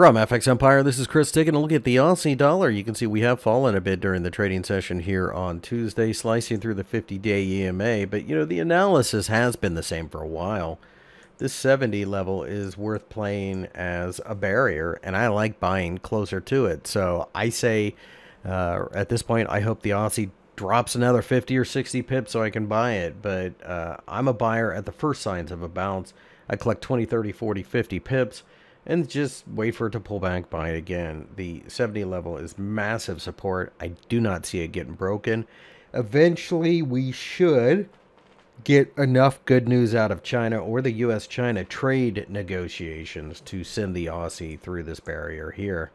From FX Empire, this is Chris taking a look at the Aussie dollar. You can see we have fallen a bit during the trading session here on Tuesday, slicing through the 50-day EMA. But, you know, the analysis has been the same for a while. This 70 level is worth playing as a barrier, and I like buying closer to it. So I say at this point, I hope the Aussie drops another 50 or 60 pips so I can buy it. But I'm a buyer at the first signs of a bounce. I collect 20, 30, 40, 50 pips. And just wait for it to pull back, buy it again. The 70 level is massive support. I do not see it getting broken. Eventually, we should get enough good news out of China or the U.S.-China trade negotiations to send the Aussie through this barrier here.